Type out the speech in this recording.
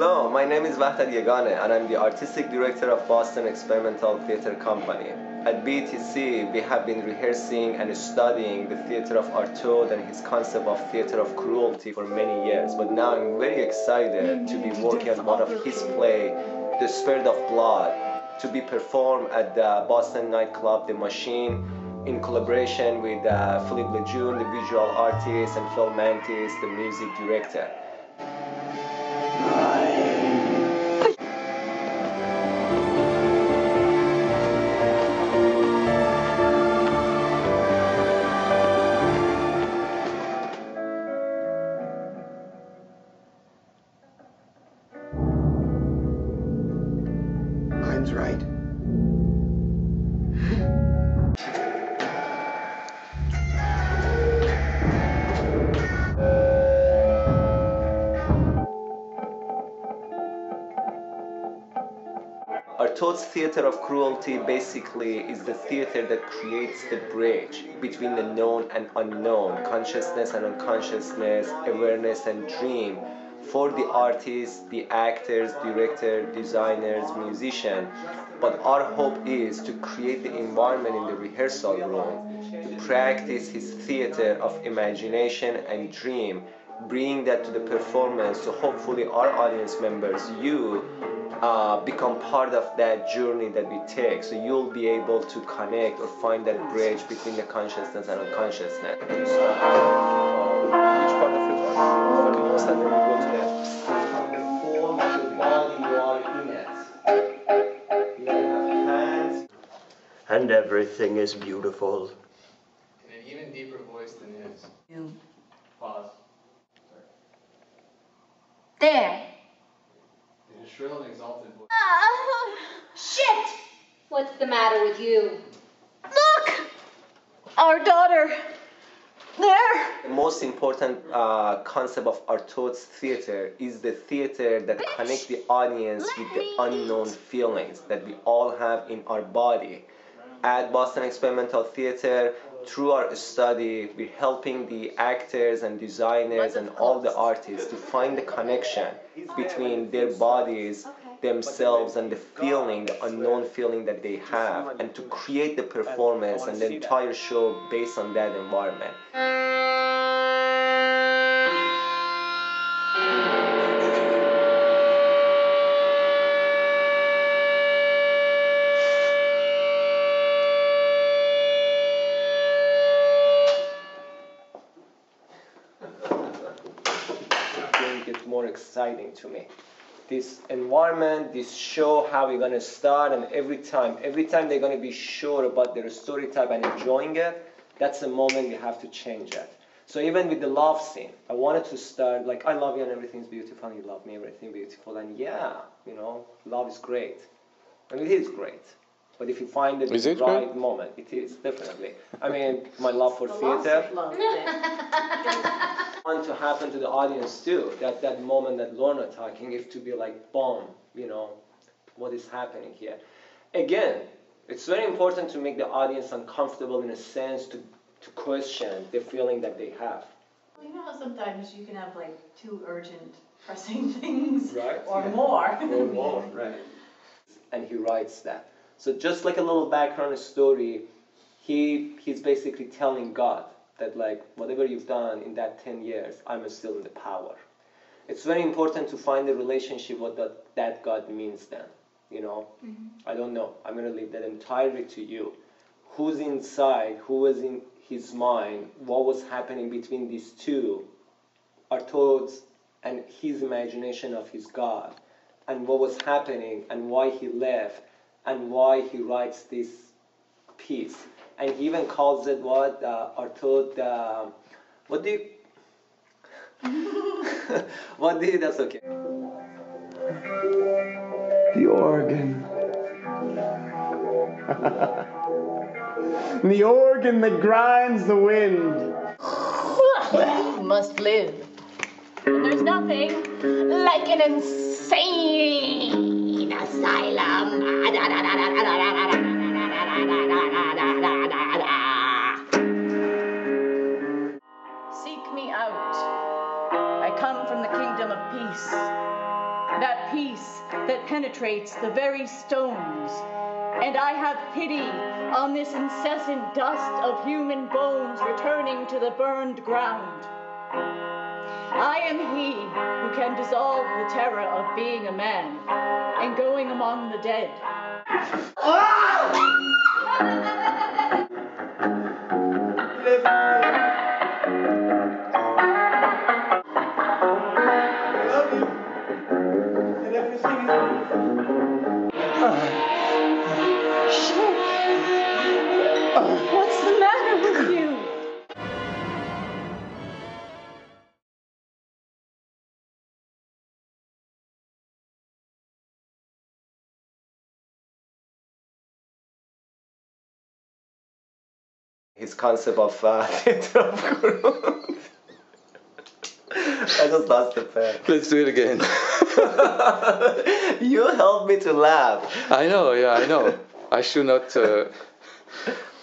Hello, my name is Vahdat Yeganeh and I'm the Artistic Director of Boston Experimental Theatre Company. At BETC, we have been rehearsing and studying the theatre of Artaud and his concept of theatre of cruelty for many years, but now I'm very excited to be working on one of his plays, The Spurt of Blood, to be performed at the Boston nightclub The Machine in collaboration with Philippe Lejeune, the visual artist, and Phil Mantis, the music director. Right. Artaud's theater of cruelty basically is the theater that creates the bridge between the known and unknown, consciousness and unconsciousness, awareness and dream, for the artists, the actors, directors, designers, musicians. But our hope is to create the environment in the rehearsal room to practice his theater of imagination and dream, bring that to the performance, so hopefully our audience members, you, become part of that journey that we take, so you'll be able to connect or find that bridge between the consciousness and unconsciousness. And everything is beautiful. In an even deeper voice than his. You. Pause. There. In a shrill and exalted voice. Shit! What's the matter with you? Look! Our daughter. There. The most important concept of Artaud's theater is the theater that connects the audience with the unknown feelings that we all have in our body. At Boston Experimental Theatre, through our study, we're helping the actors and designers and all the artists to find the connection between their bodies, themselves, and the feeling, the unknown feeling that they have, and to create the performance and the entire show based on that environment. It's more exciting to me. This environment, this show, how we're going to start, and every time they're going to be sure about their story type and enjoying it, that's the moment we have to change it. So even with the love scene, I wanted to start like, I love you and everything's beautiful, and you love me, everything beautiful, and yeah, you know, love is great. And it is great. But if you find it the right moment, it is, definitely. I mean, my love for theater. To happen to the audience too, that moment that Lorna talking, if to be like, boom, you know, what is happening here? Again, it's very important to make the audience uncomfortable in a sense to question the feeling that they have. Well, you know how sometimes you can have like two urgent, pressing things, right? Or yeah. More. Or more, right. And he writes that. So just like a little background story, he's basically telling God that like, whatever you've done in that 10 years, I'm still in the power. It's very important to find the relationship what that God means then, you know? I don't know, I'm gonna leave that entirely to you. Who's inside, who was in his mind, what was happening between these two, Artaud's and his imagination of his God, and what was happening, and why he left, and why he writes this piece. And he even calls it what, Artaud, what do you, that's okay. The organ. The organ that grinds the wind. You must live. And there's nothing like an insane asylum. Seek me out. I come from the kingdom of peace. that peace that penetrates the very stones. And I have pity on this incessant dust of human bones returning to the burned ground. I am he who can dissolve the terror of being a man and going among the dead. What's the matter with you? His concept of theatre of groans. I just lost the pen. Let's do it again. You helped me to laugh. I know, yeah, I know. I should not...